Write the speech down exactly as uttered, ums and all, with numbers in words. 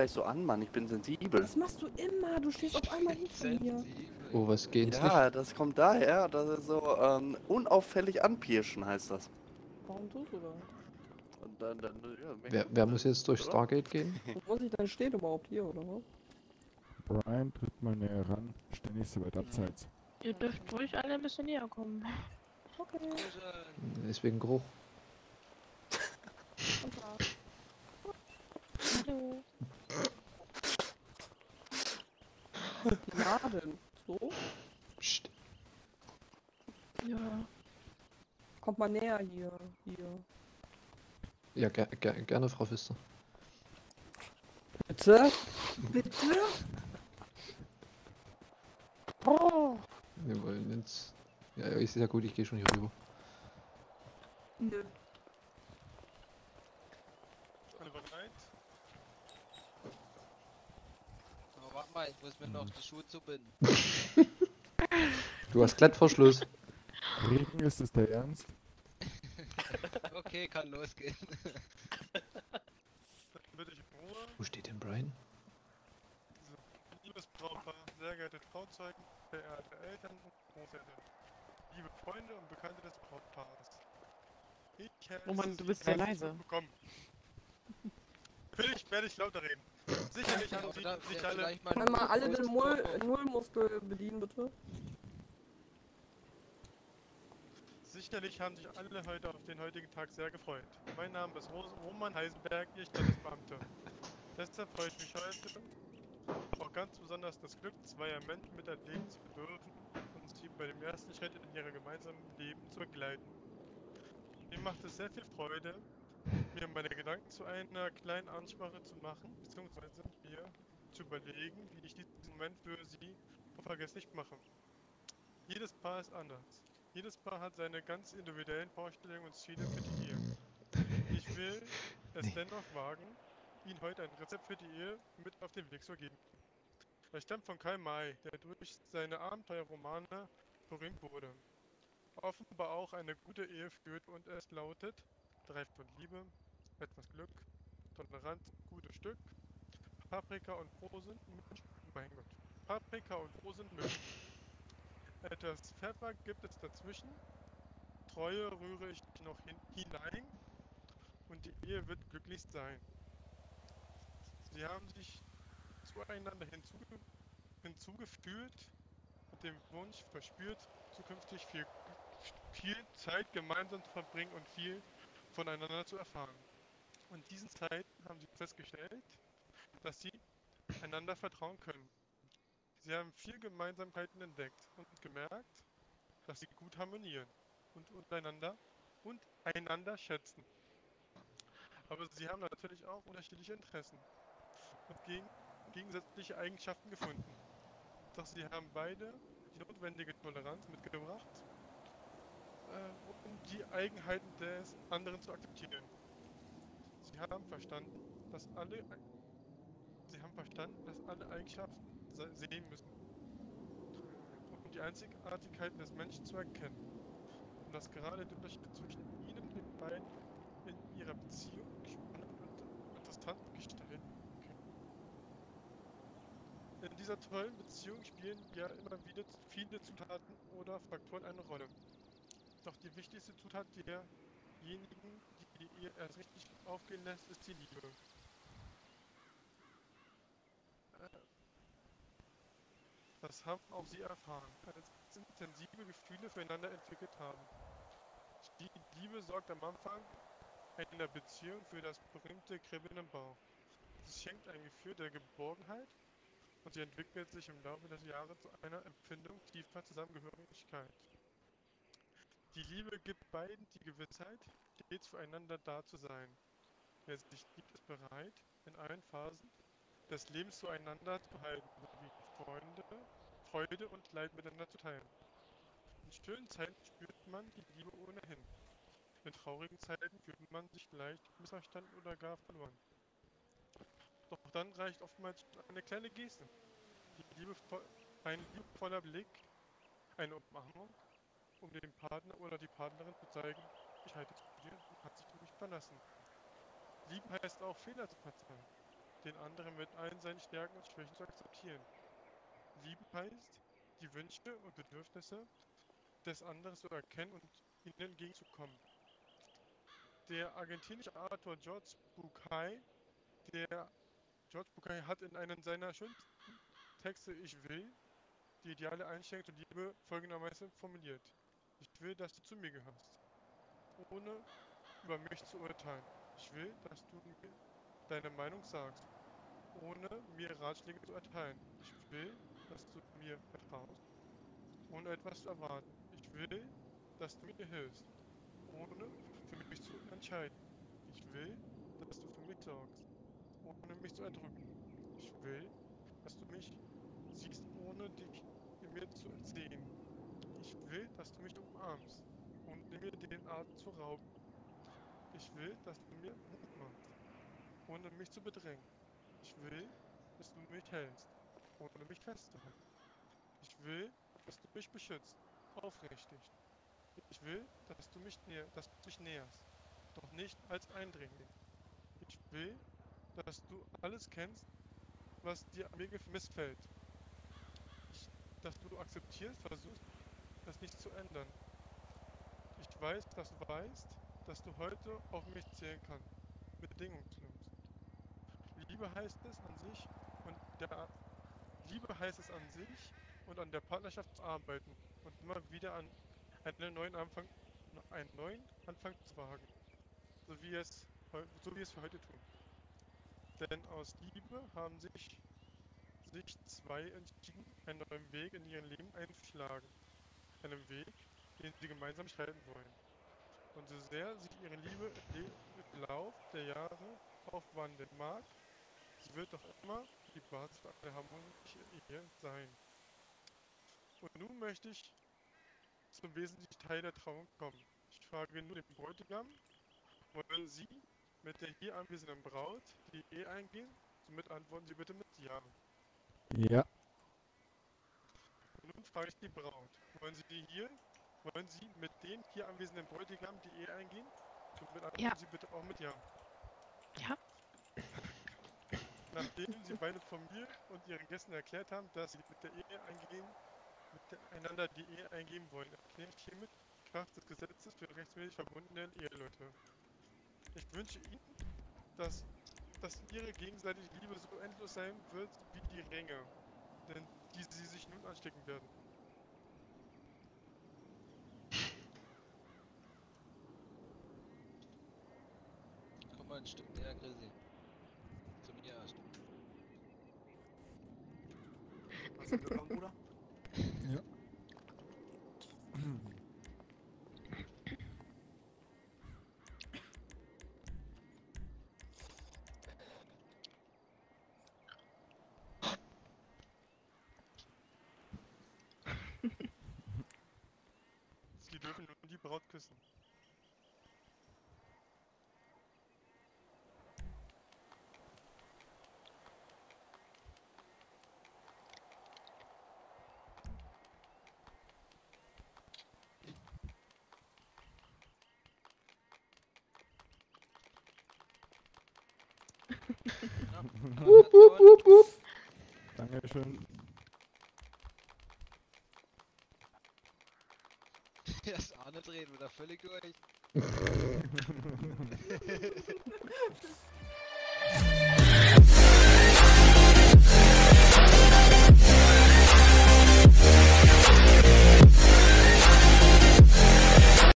gleich so an, Mann. Ich bin sensibel. Das machst du immer. Du stehst auf einmal hinter mir. Oh, was geht? Ja, nicht? Das kommt daher, dass er so ähm, unauffällig anpirschen heißt das. Warum tust du das? Und dann, dann, ja, wer, wer muss jetzt durch oder? Stargate gehen? Wo muss ich denn stehen überhaupt hier, oder was? Brian, tritt mal näher ran. Ständig so weit abseits. Ihr dürft ruhig alle ein bisschen näher kommen. Okay. Deswegen Geruch. Hallo. Laden. So? Psst. Ja. Kommt mal näher hier. hier. Ja, ger ger gerne, Frau Fister. Bitte? Bitte? Oh. Wir wollen jetzt... Ja, ist ja gut, ich gehe schon hier rüber. Nö. Alle bereit? So, warte mal, ich muss mir noch die Schuhe zubinden. Du hast Klettverschluss. Regen, ist das der Ernst? Okay, kann losgehen. Bitte ich Ruhe. Wo steht denn Brian? Liebesbrautpaar, sehr geehrte Trauzeugen, verehrte Eltern und Großeltern, liebe Freunde und Bekannte des Brautpaares. Ich habe oh Mann, du bist sehr leise. Bekommen. Will ich, werde ich lauter reden. Sicherlich haben Sie sich alle... Können mal alle den Nullmuskel bedienen, bitte? Sicherlich haben sich alle heute auf den heutigen Tag sehr gefreut. Mein Name ist Roman Heisenberg, ich Standesbeamter. Deshalb freut mich heute auch ganz besonders das Glück zweier Menschen miterleben zu dürfen und uns hier bei dem ersten Schritt in ihrem gemeinsamen Leben zu begleiten. Mir macht es sehr viel Freude, mir meine Gedanken zu einer kleinen Ansprache zu machen, beziehungsweise mir zu überlegen, wie ich diesen Moment für Sie unvergesslich mache. Jedes Paar ist anders. Jedes Paar hat seine ganz individuellen Vorstellungen und Ziele für die Ehe. Ich will es dennoch wagen, Ihnen heute ein Rezept für die Ehe mit auf den Weg zu geben. Das stammt von Karl May, der durch seine Abenteuerromane berühmt wurde. Offenbar auch eine gute Ehe führt und es lautet drei von Liebe, etwas Glück, Toleranz, gutes Stück, Paprika und Rosen mit, mein Gott, Paprika und Rosen mit. Etwas Pfeffer gibt es dazwischen, Treue rühre ich noch hin hinein und die Ehe wird glücklich sein. Sie haben sich zueinander hinzuge hinzugeführt und den Wunsch verspürt, zukünftig viel, viel Zeit gemeinsam zu verbringen und viel voneinander zu erfahren. Und diesen Zeiten haben sie festgestellt, dass sie einander vertrauen können. Sie haben viele Gemeinsamkeiten entdeckt und gemerkt, dass sie gut harmonieren und untereinander und einander schätzen. Aber sie haben natürlich auch unterschiedliche Interessen und gegen, gegensätzliche Eigenschaften gefunden. Doch sie haben beide die notwendige Toleranz mitgebracht, äh, um die Eigenheiten des anderen zu akzeptieren. Sie haben verstanden, dass alle, sie haben verstanden, dass alle Eigenschaften sehen müssen, um die Einzigartigkeiten des Menschen zu erkennen. Und dass gerade der Unterschied zwischen ihnen und den beiden in ihrer Beziehung spannend und interessant gestalten können. In dieser tollen Beziehung spielen ja immer wieder viele Zutaten oder Faktoren eine Rolle. Doch die wichtigste Zutat derjenigen, die die Ehe erst richtig aufgehen lässt, ist die Liebe. Das haben auch sie erfahren, als intensive Gefühle füreinander entwickelt haben. Die Liebe sorgt am Anfang einer Beziehung für das berühmte Kribbeln im Bauch. Sie schenkt ein Gefühl der Geborgenheit und sie entwickelt sich im Laufe der Jahre zu einer Empfindung tiefer Zusammengehörigkeit. Die Liebe gibt beiden die Gewissheit, stets füreinander da zu sein. Wer sich liebt, ist bereit, in allen Phasen des Lebens zueinander zu halten, sowie Freunde, Freude und Leid miteinander zu teilen. In schönen Zeiten spürt man die Liebe ohnehin. In traurigen Zeiten fühlt man sich leicht missverstanden oder gar verloren. Doch dann reicht oftmals eine kleine Geste, die Liebe, ein liebevoller Blick, eine Umarmung, um dem Partner oder die Partnerin zu zeigen, ich halte es zu dir und kann sich auf mich verlassen. Lieben heißt auch, Fehler zu verzeihen. den anderen mit allen seinen Stärken und Schwächen zu akzeptieren. Lieben heißt, die Wünsche und Bedürfnisse des anderen zu erkennen und ihnen entgegenzukommen. Der argentinische Autor George Bucay, der George Bucay hat in einem seiner schönsten Texte "Ich will" die ideale Einstellung zur Liebe folgendermaßen formuliert: Ich will, dass du zu mir gehörst, ohne über mich zu urteilen. Ich will, dass du mir deine Meinung sagst, ohne mir Ratschläge zu erteilen. Ich will, dass du mir vertraust, ohne etwas zu erwarten. Ich will, dass du mir hilfst, ohne für mich zu entscheiden. Ich will, dass du für mich sorgst, ohne mich zu erdrücken. Ich will, dass du mich siehst, ohne dich in mir zu sehen. Ich will, dass du mich umarmst, ohne mir den Atem zu rauben. Ich will, dass du mir Mut machst, ohne mich zu bedrängen. Ich will, dass du mich hältst, ohne mich festzuhalten. Ich will, dass du mich beschützt, aufrichtig. Ich will, dass du mich näher, dass du dich näherst, doch nicht als Eindringling. Ich will, dass du alles kennst, was dir an mir missfällt. Ich, dass du akzeptierst, versuchst, das nicht zu ändern. Ich weiß, dass du weißt, dass du heute auf mich zählen kannst, bedingungslos. Liebe heißt es an sich und der Liebe heißt es an sich und an der Partnerschaft zu arbeiten und immer wieder an einen neuen Anfang, einen neuen Anfang zu wagen, so wie es, so wie es wir heute tun. Denn aus Liebe haben sich, sich zwei entschieden, einen neuen Weg in ihrem Leben einzuschlagen. Einen Weg, den sie gemeinsam schreiten wollen. Und so sehr sich ihre Liebe im Lauf der Jahre aufwandeln mag, sie wird doch immer die Basis für eine harmonische Ehe sein. Und nun möchte ich zum wesentlichen Teil der Trauung kommen. Ich frage nur den Bräutigam, wollen Sie mit der hier anwesenden Braut die Ehe eingehen? Somit antworten Sie bitte mit Ja. Ja. Und nun frage ich die Braut. Wollen Sie die hier? Wollen Sie mit den hier anwesenden Bräutigam die Ehe eingehen? Somit antworten ja. Sie bitte auch mit Ja. Ja. Nachdem Sie beide von mir und Ihren Gästen erklärt haben, dass Sie mit der Ehe eingehen, miteinander die Ehe eingehen wollen, erkläre ich hiermit Kraft des Gesetzes für rechtsmäßig verbundene Eheleute. Ich wünsche Ihnen, dass, dass Ihre gegenseitige Liebe so endlos sein wird wie die Ringe, denn die Sie sich nun anstecken werden. Komm mal ein Stück näher, Grissi. Zu mir erst. Hast du gekommen, Bruder? Ja. Sie dürfen nur die Braut küssen. Wupp, wupp, wupp, wupp. Dankeschön. Das Arne dreht wieder völlig durch.